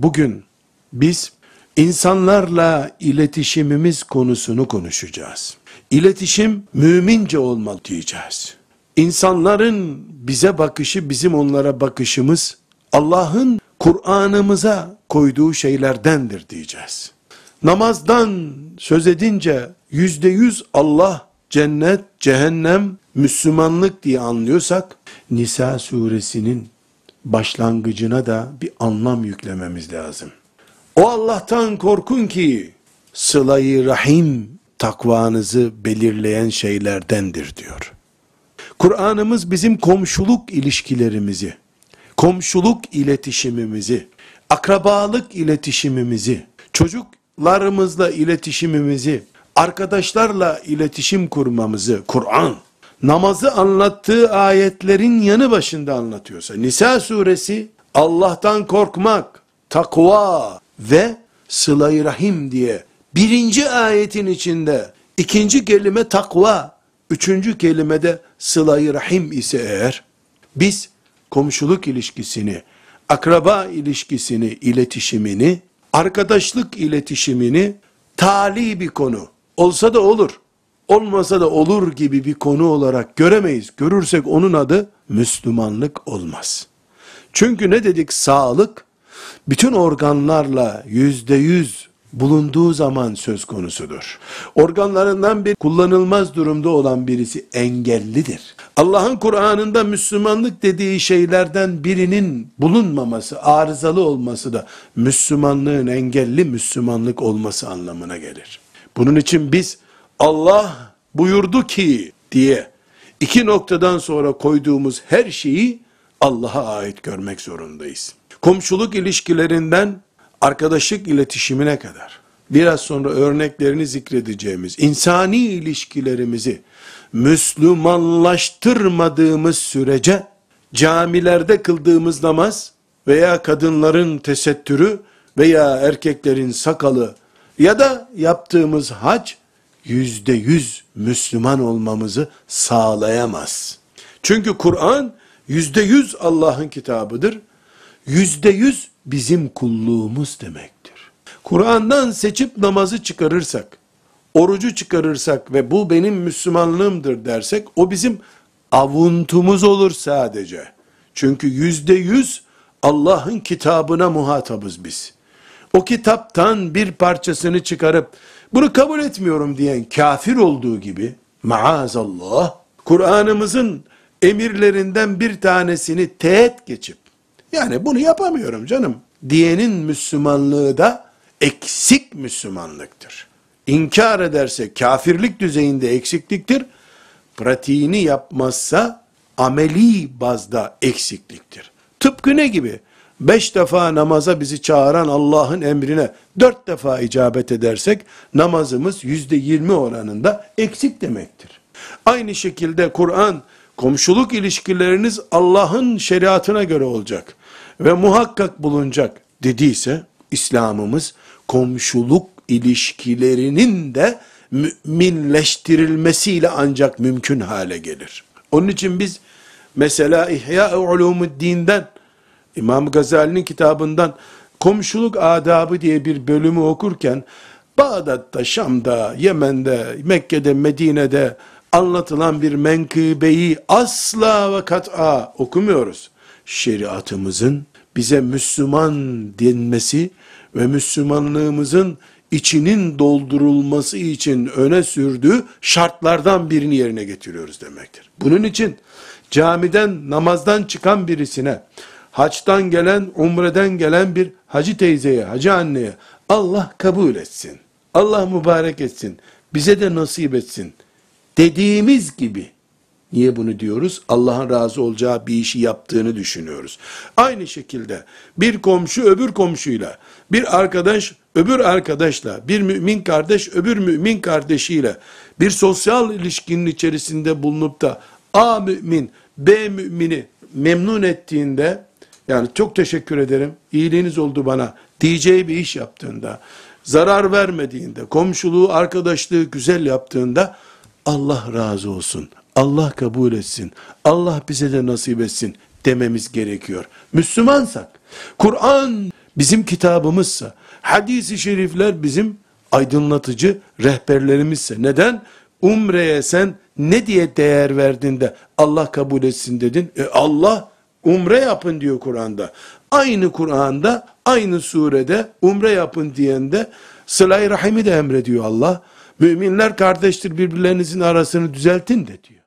Bugün biz insanlarla iletişimimiz konusunu konuşacağız. İletişim mümince olmalı diyeceğiz. İnsanların bize bakışı, bizim onlara bakışımız, Allah'ın Kur'an'ımıza koyduğu şeylerdendir diyeceğiz. Namazdan söz edince %100 Allah, cennet, cehennem, Müslümanlık diye anlıyorsak, Nisa suresinin başlangıcına da bir anlam yüklememiz lazım. O Allah'tan korkun ki, sıla-i rahim takvanızı belirleyen şeylerdendir diyor. Kur'an'ımız bizim komşuluk ilişkilerimizi, komşuluk iletişimimizi, akrabalık iletişimimizi, çocuklarımızla iletişimimizi, arkadaşlarla iletişim kurmamızı, Kur'an, namazı anlattığı ayetlerin yanı başında anlatıyorsa, Nisa suresi, Allah'tan korkmak, takva ve sıla-i rahim diye, birinci ayetin içinde, ikinci kelime takva, üçüncü kelimede sıla-i rahim ise eğer, biz komşuluk ilişkisini, akraba ilişkisini, iletişimini, arkadaşlık iletişimini, tali bir konu, olsa da olur, olmasa da olur gibi bir konu olarak göremeyiz. Görürsek onun adı Müslümanlık olmaz. Çünkü ne dedik? Sağlık, bütün organlarla %100 bulunduğu zaman söz konusudur. Organlarından bir kullanılmaz durumda olan birisi engellidir. Allah'ın Kur'an'ında Müslümanlık dediği şeylerden birinin bulunmaması, arızalı olması da Müslümanlığın engelli Müslümanlık olması anlamına gelir. Bunun için biz Allah buyurdu ki diye iki noktadan sonra koyduğumuz her şeyi Allah'a ait görmek zorundayız. Komşuluk ilişkilerinden arkadaşlık iletişimine kadar, biraz sonra örneklerini zikredeceğimiz insani ilişkilerimizi Müslümanlaştırmadığımız sürece camilerde kıldığımız namaz veya kadınların tesettürü veya erkeklerin sakalı ya da yaptığımız hac %100 Müslüman olmamızı sağlayamaz. Çünkü Kur'an %100 Allah'ın kitabıdır. %100 bizim kulluğumuz demektir. Kur'an'dan seçip namazı çıkarırsak, orucu çıkarırsak ve bu benim Müslümanlığımdır dersek, o bizim avuntumuz olur sadece. Çünkü %100 Allah'ın kitabına muhatabız biz. O kitaptan bir parçasını çıkarıp, bunu kabul etmiyorum diyen kafir olduğu gibi, maazallah, Kur'an'ımızın emirlerinden bir tanesini teğet geçip, yani bunu yapamıyorum canım, diyenin Müslümanlığı da eksik Müslümanlıktır. İnkar ederse kafirlik düzeyinde eksikliktir, pratiğini yapmazsa ameli bazda eksikliktir. Tıpkı ne gibi? 5 defa namaza bizi çağıran Allah'ın emrine 4 defa icabet edersek, namazımız %20 oranında eksik demektir. Aynı şekilde Kur'an, komşuluk ilişkileriniz Allah'ın şeriatına göre olacak ve muhakkak bulunacak dediyse, İslam'ımız komşuluk ilişkilerinin de müminleştirilmesiyle ancak mümkün hale gelir. Onun için biz mesela İhya-ı Ulumuddin'den, İmam-ı Gazali'nin kitabından komşuluk adabı diye bir bölümü okurken, Bağdat'ta, Şam'da, Yemen'de, Mekke'de, Medine'de anlatılan bir menkıbeyi asla ve kat'a okumuyoruz. Şeriatımızın bize Müslüman denmesi ve Müslümanlığımızın içinin doldurulması için öne sürdüğü şartlardan birini yerine getiriyoruz demektir. Bunun için camiden, namazdan çıkan birisine, haçtan gelen, umreden gelen bir hacı teyzeye, hacı anneye, Allah kabul etsin, Allah mübarek etsin, bize de nasip etsin dediğimiz gibi, niye bunu diyoruz? Allah'ın razı olacağı bir işi yaptığını düşünüyoruz. Aynı şekilde bir komşu öbür komşuyla, bir arkadaş öbür arkadaşla, bir mümin kardeş öbür mümin kardeşiyle, bir sosyal ilişkinin içerisinde bulunup da A mümin, B mümini memnun ettiğinde, yani çok teşekkür ederim, iyiliğiniz oldu bana diyeceği bir iş yaptığında, zarar vermediğinde, komşuluğu, arkadaşlığı güzel yaptığında, Allah razı olsun, Allah kabul etsin, Allah bize de nasip etsin dememiz gerekiyor. Müslümansak, Kur'an bizim kitabımızsa, hadis-i şerifler bizim aydınlatıcı rehberlerimizse, neden umreye sen ne diye değer verdin de Allah kabul etsin dedin? Allah umre yapın diyor Kur'an'da. Aynı Kur'an'da, aynı surede umre yapın diyen de sıla-i rahimi de emrediyor Allah. Müminler kardeştir, birbirlerinizin arasını düzeltin de diyor.